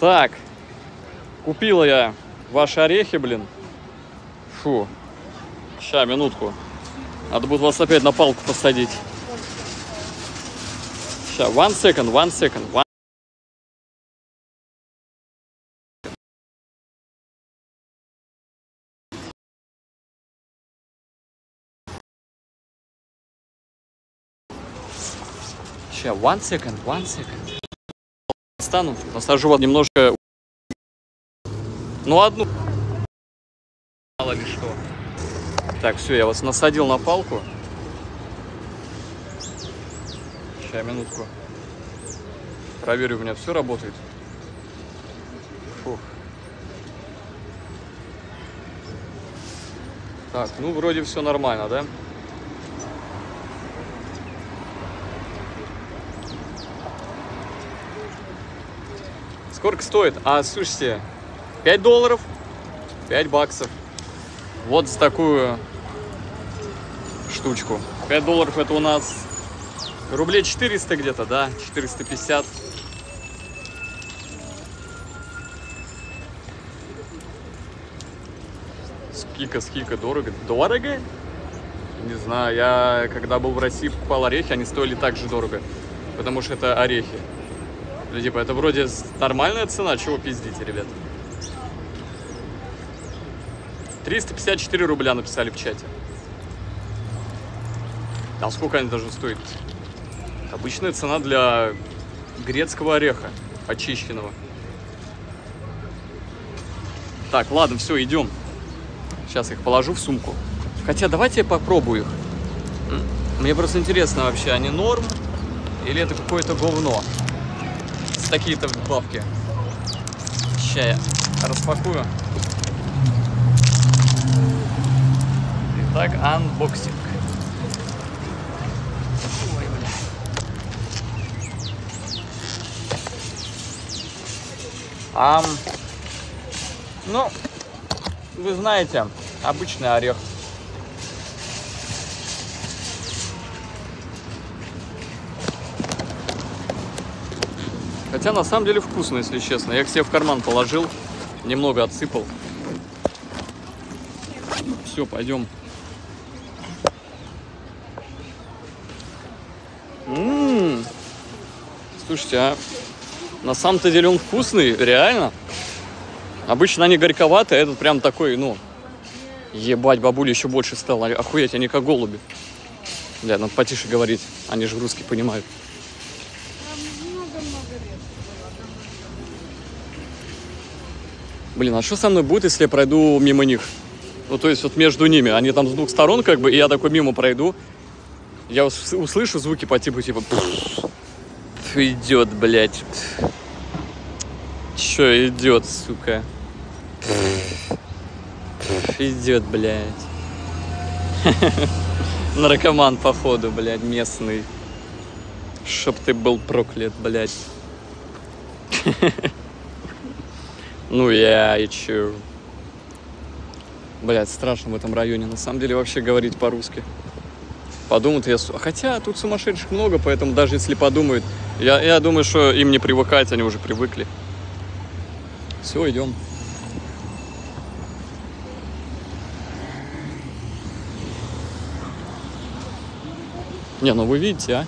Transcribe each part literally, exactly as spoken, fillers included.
Так, купила я ваши орехи, блин. Фу. Ща, минутку. Надо будет вас опять на палку посадить. Ща, one second, one second, one. Ща, one second, one second. Стану, посажу вот немножко. Ну, одну. Мало ли что. Так, все, я вас насадил на палку. Сейчас, минутку. Проверю, у меня все работает. Фух. Так, ну, вроде все нормально, да? Сколько стоит? А, слушайте, пять долларов, пять баксов. Вот за такую штучку. пять долларов это у нас рублей четыреста где-то, да? четыреста пятьдесят. Сколько, сколько дорого? Дорого? Не знаю, я когда был в России, покупал орехи, они стоили так же дорого. Потому что это орехи. Типа, это вроде нормальная цена, чего пиздите, ребят? триста пятьдесят четыре рубля написали в чате. А сколько они должны стоить? Обычная цена для грецкого ореха, очищенного. Так, ладно, все, идем. Сейчас их положу в сумку. Хотя давайте я попробую их. Мне просто интересно вообще, они норм или это какое-то говно? Такие-то бабки. Сейчас я распакую. Итак, анбоксинг. Ой, бля. Ам. Ну, вы знаете, обычный орех. Хотя на самом деле вкусно, если честно. Я их себе в карман положил, немного отсыпал. Все, пойдем. Ммм. Слушайте, а на самом-то деле он вкусный, реально. Обычно они горьковатые, а этот прям такой, ну... Ебать, бабуля еще больше стала. Охуеть, они как голуби. Бля, надо потише говорить, они же русский понимают. Блин, а что со мной будет, если я пройду мимо них? Ну, то есть вот между ними. Они там с двух сторон, как бы, и я такой мимо пройду. Я услышу звуки по типу, типа... Идет, блядь. Че идет, сука? Идет, блядь. Наркоман, походу, блядь, местный. Чтоб ты был проклят, блядь. Ну я и чё. Блядь, страшно в этом районе, на самом деле, вообще говорить по-русски. Подумают, я... Хотя тут сумасшедших много, поэтому даже если подумают, я, я думаю, что им не привыкать, они уже привыкли. Все, идем. Не, ну вы видите, а?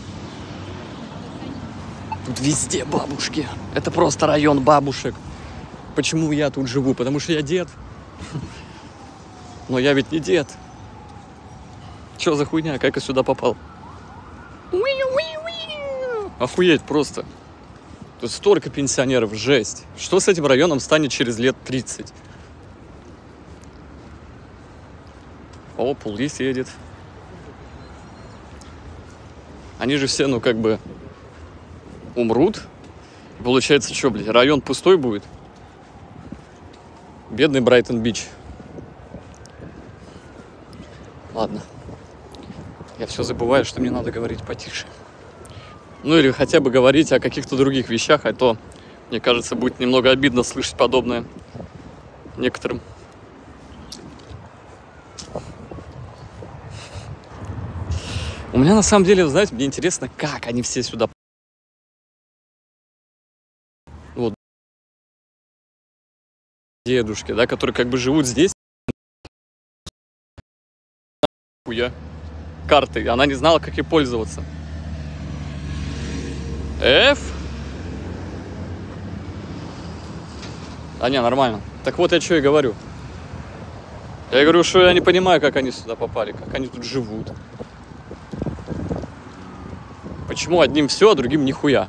Тут везде бабушки. Это просто район бабушек. Почему я тут живу? Потому что я дед. Но я ведь не дед. Чё за хуйня? Как я сюда попал? Охуеть просто. Тут столько пенсионеров, жесть. Что с этим районом станет через лет тридцать? О, полис едет. Они же все, ну, как бы умрут. Получается, что, блядь, район пустой будет? Бедный Брайтон-Бич. Ладно. Я все забываю, что мне надо говорить потише. Ну или хотя бы говорить о каких-то других вещах, а то, мне кажется, будет немного обидно слышать подобное некоторым. У меня на самом деле, знаете, мне интересно, как они все сюда... дедушки, да, которые как бы живут здесь. Хуя. Карты. Она не знала, как ей пользоваться. F. А не, нормально. Так вот я что и говорю. Я говорю, что я не понимаю, как они сюда попали, как они тут живут. Почему одним все, а другим нихуя?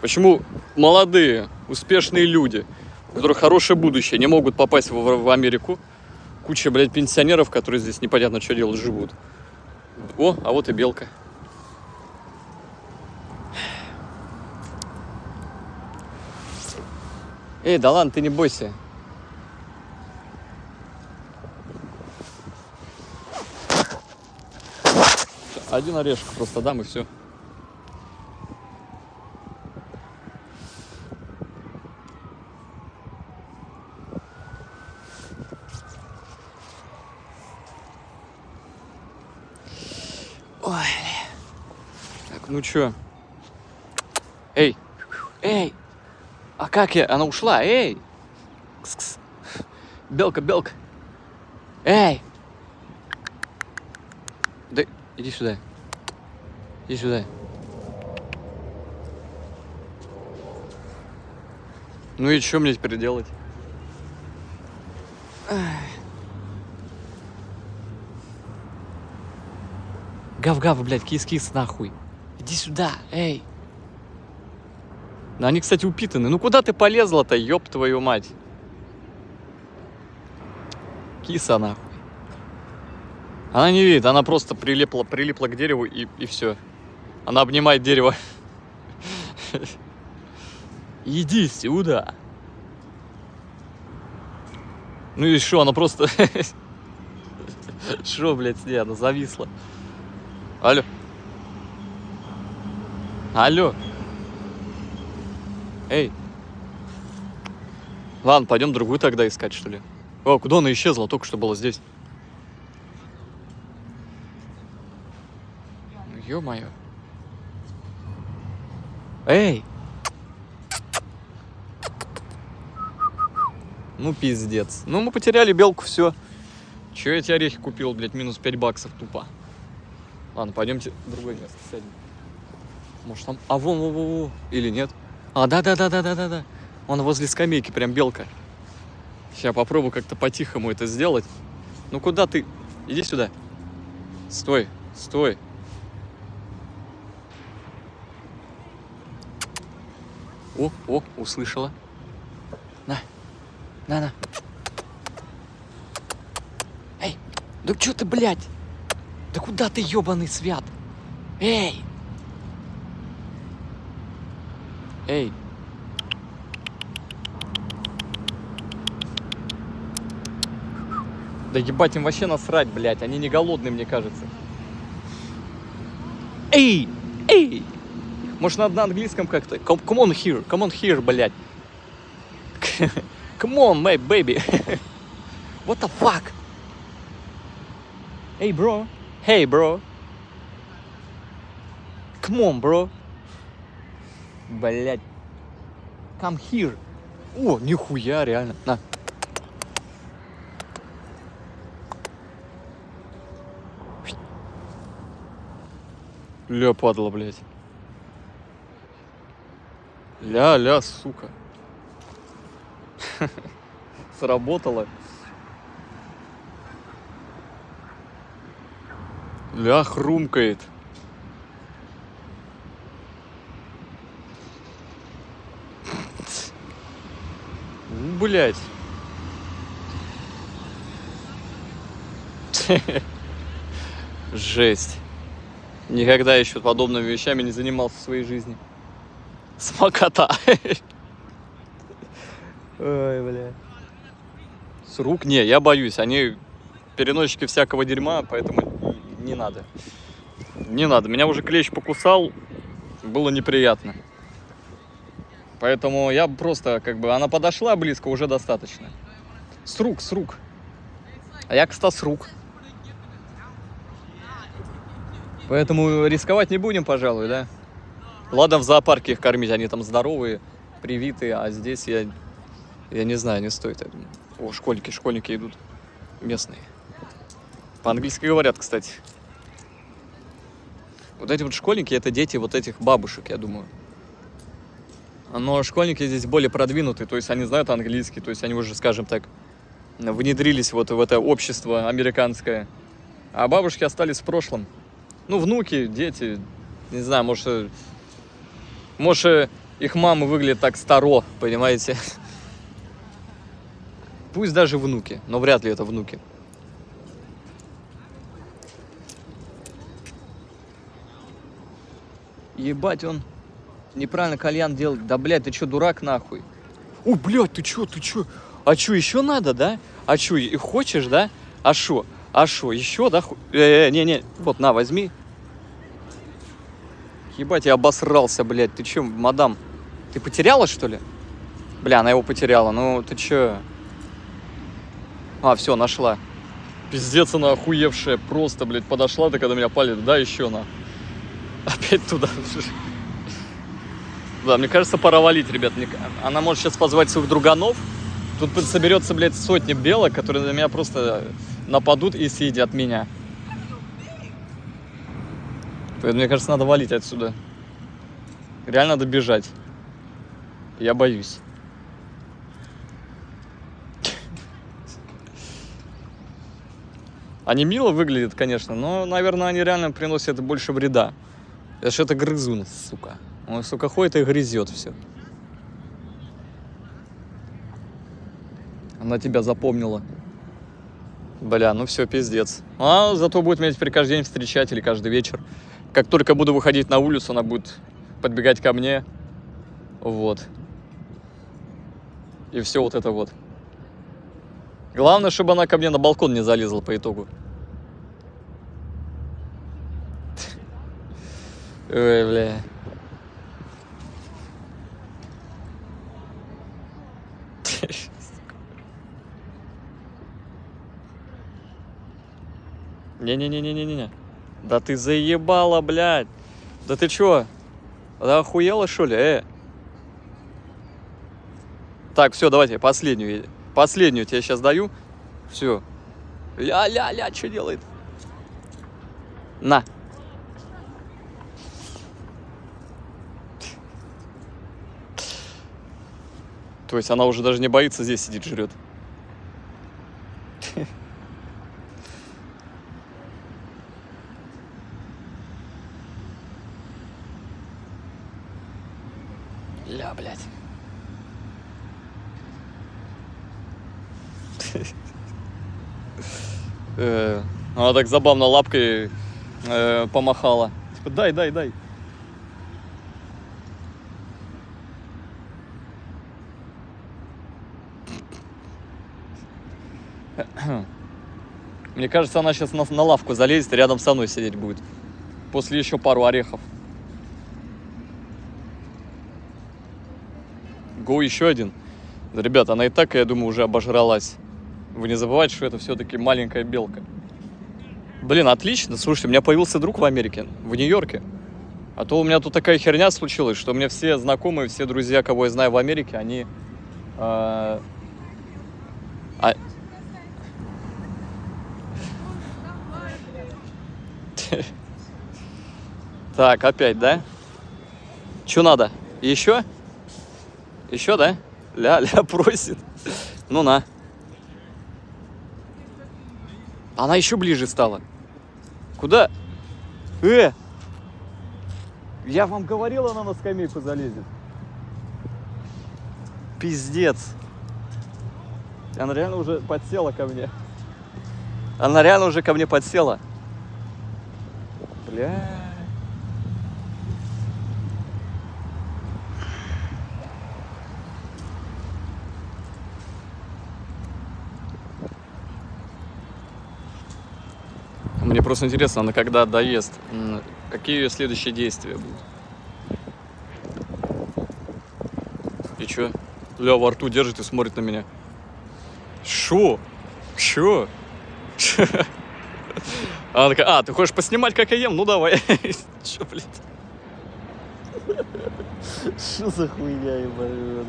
Почему молодые, успешные люди, у которых хорошее будущее, не могут попасть в, в Америку? Куча, блядь, пенсионеров, которые здесь непонятно, что делать, живут. О, а вот и белка. Эй, да ладно, ты не бойся. Один орешек просто дам и все. Ой. Так, ну чё? Эй, эй. А как я? Она ушла, эй. Кс-кс. Белка, белка. Эй. Да. Иди сюда. Иди сюда. Ну и что мне теперь делать? Гав-гав, блядь, кис-кис, нахуй. Иди сюда, эй. Они, кстати, упитаны. Ну куда ты полезла-то, ёб твою мать? Киса, нахуй. Она не видит, она просто прилипла, прилипла к дереву и, и все. Она обнимает дерево. Иди сюда. Ну и что, она просто... Что, блядь, с ней? Она зависла. Алло. Алло. Эй. Ладно, пойдем другую тогда искать, что ли. О, куда она исчезла? Только что была здесь. Ё-моё. Эй! Ну, пиздец. Ну, мы потеряли белку, все. Че я тебе орехи купил, блядь, минус пять баксов, тупо. Ладно, пойдемте в другое место сядем. Может там... А, вон, вон, вон, или нет? А, да-да-да-да-да-да-да. Он возле скамейки, прям белка. Сейчас попробую как-то по-тихому это сделать. Ну, куда ты? Иди сюда. Стой, стой. О, о, услышала. На, на, на. Эй, да что ты, блядь? Да куда ты, ёбаный свят? Эй! Эй! Да ебать, им вообще насрать, блядь. Они не голодные, мне кажется. Эй! Эй! Может, надо на английском как-то? Come on here, come on here, блядь. Come on, my baby. What the fuck? Hey, bro. Hey, bro. Come on, bro. Блядь. Come here. О, нихуя, реально. На. Ля, падла, блядь. Ля-ля, сука. Сработало. Ля, хрумкает. Блять. Жесть. Никогда еще подобными вещами не занимался в своей жизни. Смокота. Ой, бля. С рук? Не, я боюсь. Они переносчики всякого дерьма, поэтому не надо. Не надо. Меня уже клещ покусал. Было неприятно. Поэтому я просто, как бы, она подошла близко, уже достаточно. С рук, с рук. А я, кстати, с рук. Поэтому рисковать не будем, пожалуй, да? Ладно, в зоопарке их кормить, они там здоровые, привитые, а здесь я Я не знаю, не стоит, я думаю. О, школьники, школьники идут. Местные. По-английски говорят, кстати. Вот эти вот школьники, это дети вот этих бабушек, я думаю. Но школьники здесь более продвинутые, то есть они знают английский, то есть они уже, скажем так, внедрились вот в это общество американское. А бабушки остались в прошлом. Ну, внуки, дети, не знаю, может, может их мамы выглядят так старо, понимаете? Пусть даже внуки, но вряд ли это внуки. Ебать, он неправильно кальян делает. Да, блядь, ты чё, дурак, нахуй? О, блядь, ты чё, ты чё? А чё, еще надо, да? А чё, и хочешь, да? А шо? А шо, еще, да? Э, не, не, вот, на, возьми. Ебать, я обосрался, блядь. Ты чё, мадам? Ты потеряла, что ли? Бля, она его потеряла. Ну, ты чё? А, все, нашла. Пиздец, она охуевшая. Просто, блядь, подошла, ты когда меня палит. Да, еще на. Опять туда. Да, мне кажется, пора валить, ребят. Она может сейчас позвать своих друганов. Тут соберется, блядь, сотни белок, которые на меня просто нападут и съедят меня. Поэтому, мне кажется, надо валить отсюда. Реально надо бежать. Я боюсь. Они мило выглядят, конечно, но, наверное, они реально приносят больше вреда. Это ж это грызун, сука. Он, сука, ходит и грызет все. Она тебя запомнила. Бля, ну все, пиздец. А зато будет меня теперь каждый день встречать или каждый вечер. Как только буду выходить на улицу, она будет подбегать ко мне. Вот. И все вот это вот. Главное, чтобы она ко мне на балкон не залезла по итогу. Ой, бля. Не-не-не-не-не-не. Да ты заебала, блядь. Да ты чё? Да охуела, что ли? Э? Так, все, давайте, последнюю. Последнюю тебе сейчас даю. Все. Ля-ля-ля, что делает? На. То есть она уже даже не боится, здесь сидит, жрет. Ля, блядь. Она так забавно лапкой э, помахала. Типа, дай, дай, дай. Мне кажется, она сейчас на, на лавку залезет и рядом со мной сидеть будет. После еще пару орехов. Го, еще один. Да, ребята, она и так, я думаю, уже обожралась. Вы не забывайте, что это все-таки маленькая белка. Блин, отлично. Слушайте, у меня появился друг в Америке, в Нью-Йорке. А то у меня тут такая херня случилась, что у меня все знакомые, все друзья, кого я знаю в Америке, они... Э, а... Так, опять, да? Че надо? Еще? Еще, да? Ля-ля просит. Ну на. Она еще ближе стала. Куда? Э! Я вам говорил, она на скамейку залезет. Пиздец. Она реально уже подсела ко мне. Она реально уже ко мне подсела. Бля. Мне просто интересно, она когда доест, какие ее следующие действия будут. И чё? Ля, во рту держит и смотрит на меня. Шо? Чё? Чё? Она такая, а, ты хочешь поснимать, как я ем? Ну давай. Чё, блядь? Что за хуйня, ебать?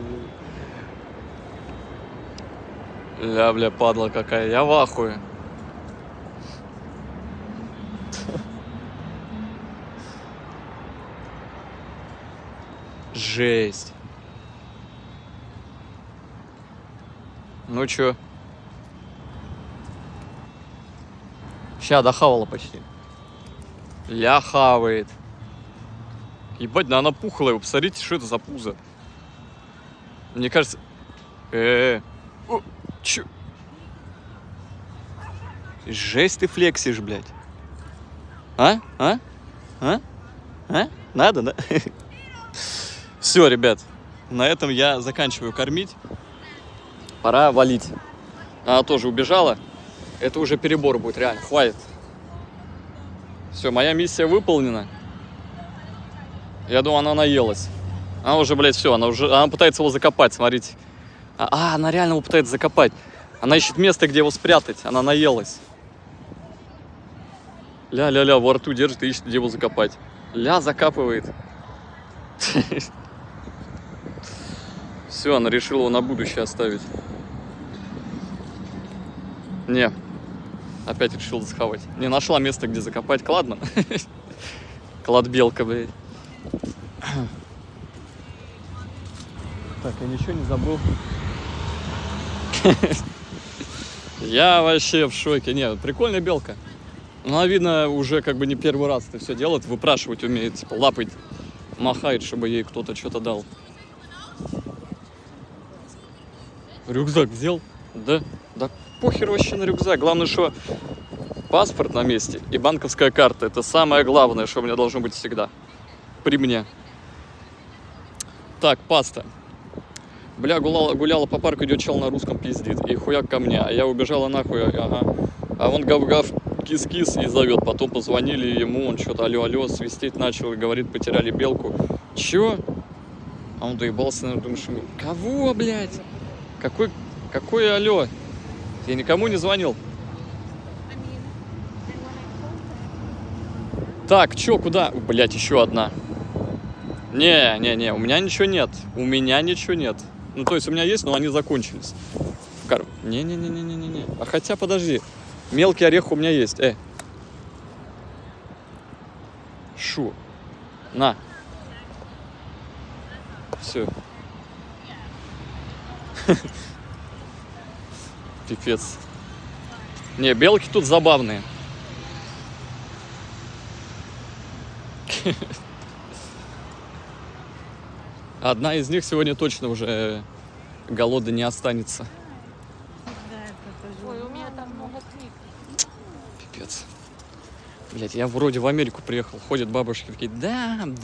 Ля, бля, падла какая, я в ахуе. Жесть. Ну чё? Ща, дохавала почти. Ля, хавает. Ебать, да она пухлая, посмотрите, что это за пузо. Мне кажется... Э-э-э. О, чё? Жесть ты флексишь, блядь. А? А? А? А? Надо, да? Все, ребят, на этом я заканчиваю кормить. Пора валить. Она тоже убежала. Это уже перебор будет, реально. Хватит. Все, моя миссия выполнена. Я думаю, она наелась. Она уже, блядь, все, она уже, она пытается его закопать, смотрите. А, а, она реально его пытается закопать. Она ищет место, где его спрятать. Она наелась. Ля-ля-ля, во рту держит и ищет, где его закопать. Ля, закапывает. Все, она решила его на будущее оставить. Не, опять решила захавать. Не нашла место, где закопать. Кладно. Кладбелка, блядь. Так, я ничего не забыл. Я вообще в шоке. Нет, прикольная белка. Она, видно, уже как бы не первый раз это все делает. Выпрашивать умеет, типа, лапать, махает, чтобы ей кто-то что-то дал. Рюкзак взял? Да, да похер вообще на рюкзак. Главное, что паспорт на месте и банковская карта. Это самое главное, что у меня должно быть всегда. При мне. Так, паста. Бля, гуляла, гуляла по парку, идет чел на русском, пиздит. И хуяк ко мне. А я убежала нахуй. Ага. А он гав-гав, кис-кис и зовет. Потом позвонили ему, он что-то алё-алё свистеть начал и говорит, потеряли белку. Чё? А он доебался, наверное, думаешь, кого, блядь? Какой, какой алё? Я никому не звонил. Так, чё, куда? Блядь, еще одна. Не, не, не, у меня ничего нет. У меня ничего нет. Ну, то есть у меня есть, но они закончились. Не-не-не-не-не-не. А хотя, подожди. Мелкий орех у меня есть. Э. Шу. На. Все. Пипец. Не, белки тут забавные. Одна из них сегодня точно уже голодной не останется. Ой, у меня там много книг. Пипец. Блять, я вроде в Америку приехал. Ходят бабушки такие, да, да.